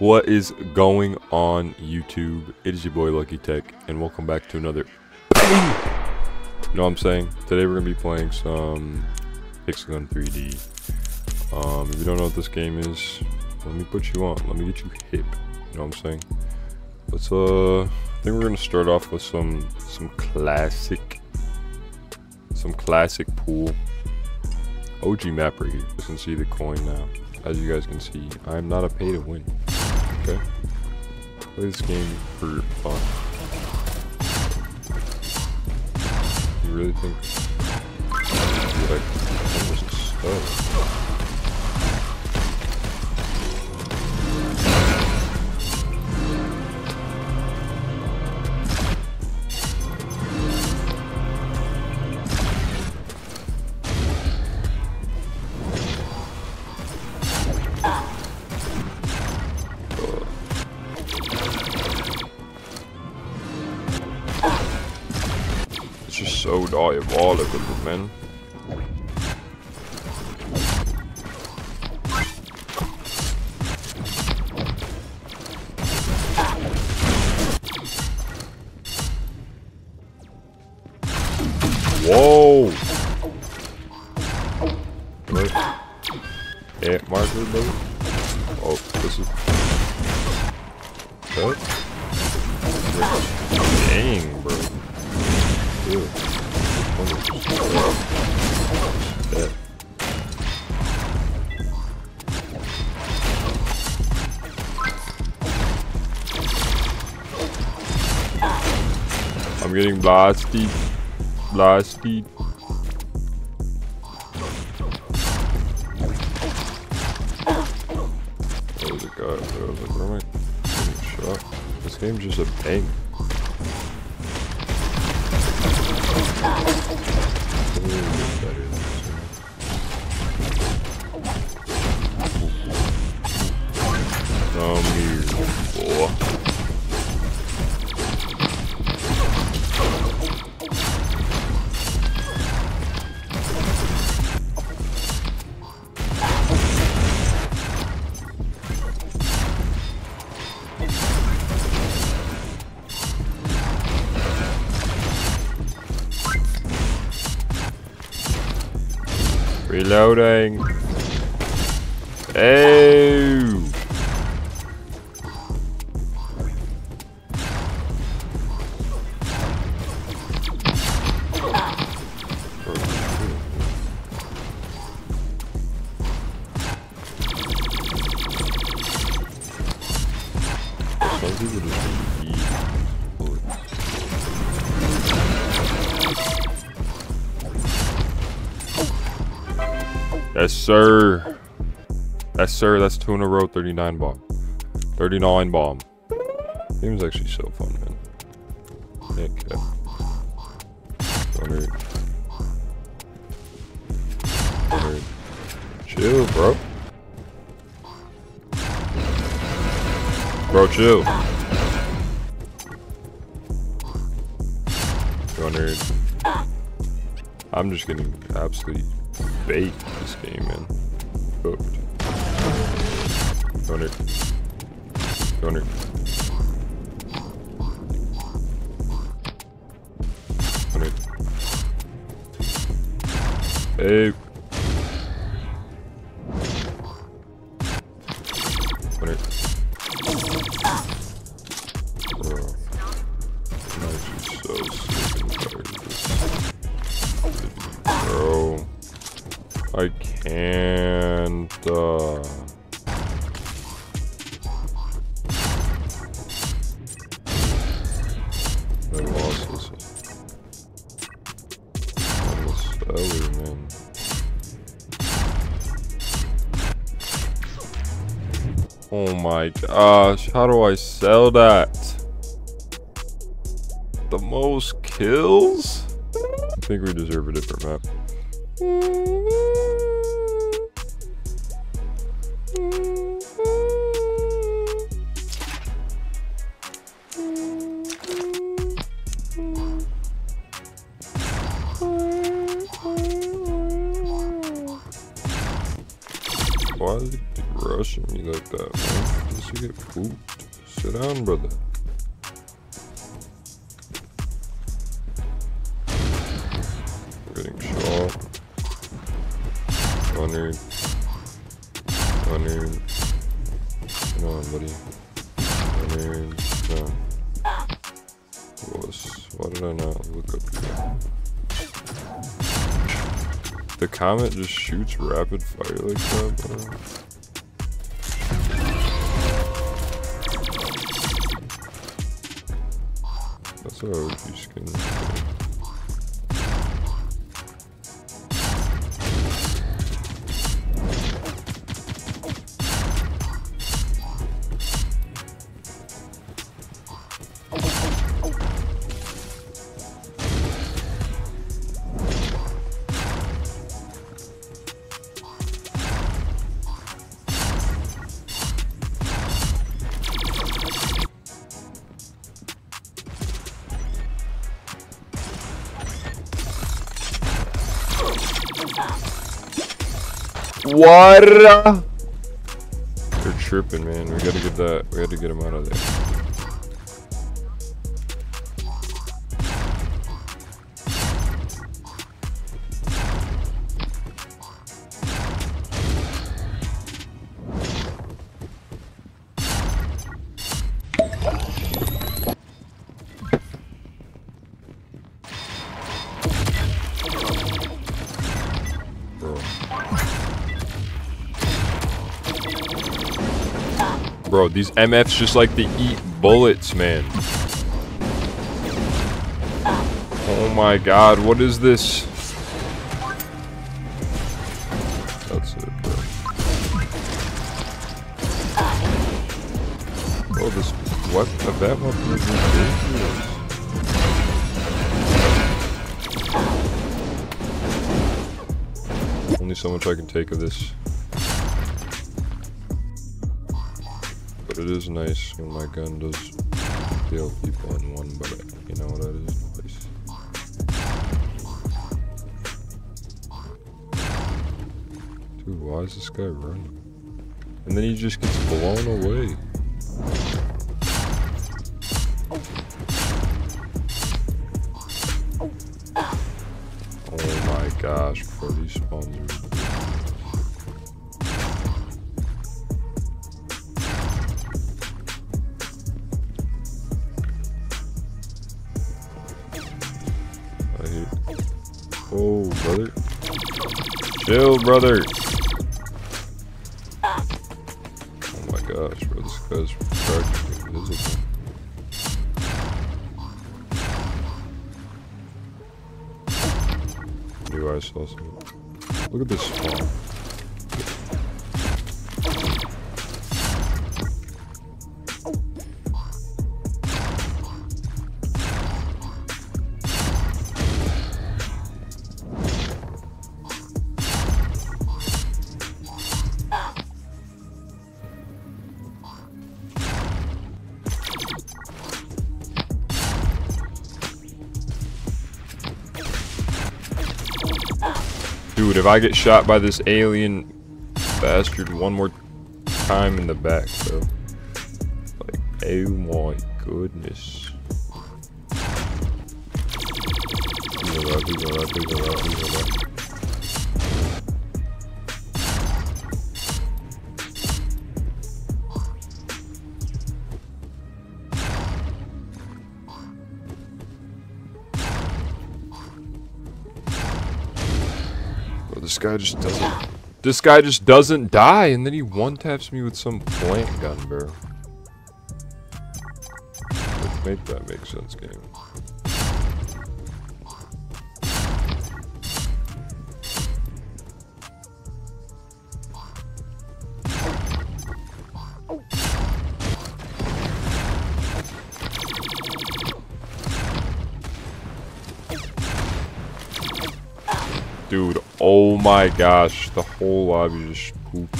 What is going on, YouTube? It is your boy Lucky Tech, and welcome back to another. Today we're gonna be playing some Pixel Gun 3D. If you don't know what this game is, let me put you on. Let me get you hip. You know what I'm saying? Let's I think we're gonna start off with some classic pool. OG map right here. You can see the coin now. As you guys can see, I'm not a pay to win. Okay, play this game for fun. You really think? You're like, what was this? Just so die of all of them, man. Whoa! Right. Yeah, marker, baby. Oh, this is. What? Dang, bro. Dude. Yeah. I'm getting blasted. Where's it going, bro? Like, where am I getting shot? This game's just a bang. Reloading. Oh. Some people just need bullets. Yes, sir. Yes, sir. That's 2 in a row. 39 bomb. 39 bomb. This game's actually so fun, man. Heck yeah. Alright. Chill, bro. Bro, chill. 200. I'm just getting absolutely bait this game, man. Booked. 200. 200. Hey. 200. Bro. I'm actually so sick and tired of this. Bro. I can't. I lost this one. Almost over, man. Oh my gosh, how do I sell that? The most kills? I think we deserve a different map. Why did it grow? rushing me like that, man. Just to get pooped. Sit down, brother. Getting shot. 100. 100. Come on, buddy. 100. No. Why did I not look up here? The comet just shoots rapid fire like that, bro. That's how OG skins What? They're tripping, man. We gotta get that. We gotta get him out of there. Bro. Bro, these MFs just like to eat bullets, man. Oh my god, what is this? That's it, bro. Oh, this... What? That one is ridiculous. Only so much I can take of this. But it is nice when my gun does kill people in one bullet. You know what that is? Nice. Dude, why is this guy running? And then he just gets blown away. Oh my gosh, bro, these spawns are... Oh, brother. Chill, brother. Oh my gosh, bro. This guy's practically invisible. Dude, I saw something. Look at this spawn. Dude, if I get shot by this alien bastard one more time in the back, bro. Like, oh my goodness. This guy just doesn't. This guy just doesn't die, and then he one-taps me with some plant gun, bro. Let's make that make sense, game. Dude, oh my gosh, the whole lobby just pooped.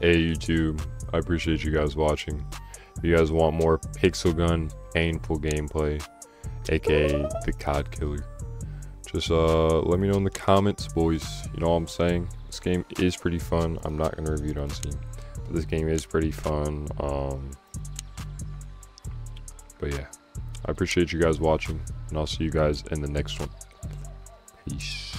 Hey YouTube, I appreciate you guys watching. If you guys want more Pixel Gun painful gameplay, aka the COD killer, just let me know in the comments, boys. You know what I'm saying? This game is pretty fun. I'm not gonna review it on Steam, but this game is pretty fun. But yeah, I appreciate you guys watching, and I'll see you guys in the next one. Peace.